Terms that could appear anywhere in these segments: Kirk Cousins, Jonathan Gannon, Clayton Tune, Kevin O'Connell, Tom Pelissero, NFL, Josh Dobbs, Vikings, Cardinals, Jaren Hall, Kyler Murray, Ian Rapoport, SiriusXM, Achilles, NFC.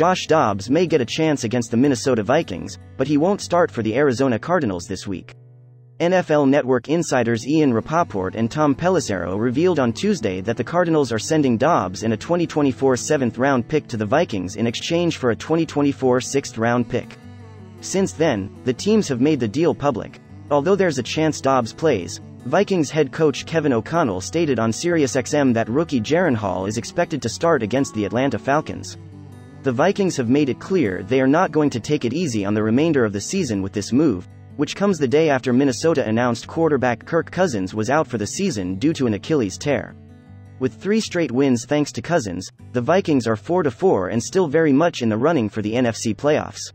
Josh Dobbs may get a chance against the Minnesota Vikings, but he won't start for the Arizona Cardinals this week. NFL Network insiders Ian Rapoport and Tom Pelissero revealed on Tuesday that the Cardinals are sending Dobbs and a 2024 7th-round pick to the Vikings in exchange for a 2024 6th-round pick. Since then, the teams have made the deal public. Although there's a chance Dobbs plays, Vikings head coach Kevin O'Connell stated on SiriusXM that rookie Jaren Hall is expected to start against the Atlanta Falcons. The Vikings have made it clear they are not going to take it easy on the remainder of the season with this move, which comes the day after Minnesota announced quarterback Kirk Cousins was out for the season due to an Achilles tear. With 3 straight wins thanks to Cousins, the Vikings are 4-4 and still very much in the running for the NFC playoffs.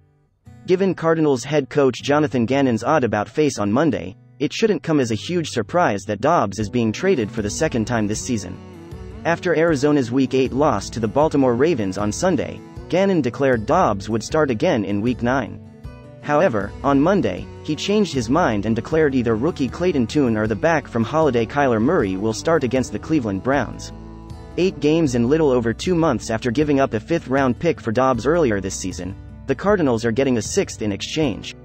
Given Cardinals head coach Jonathan Gannon's odd-about face on Monday, it shouldn't come as a huge surprise that Dobbs is being traded for the second time this season. After Arizona's Week 8 loss to the Baltimore Ravens on Sunday, Gannon declared Dobbs would start again in Week 9. However, on Monday, he changed his mind and declared either rookie Clayton Tune or the back from Holiday Kyler Murray will start against the Cleveland Browns. 8 games in little over 2 months after giving up a 5th-round pick for Dobbs earlier this season, the Cardinals are getting a 6th in exchange.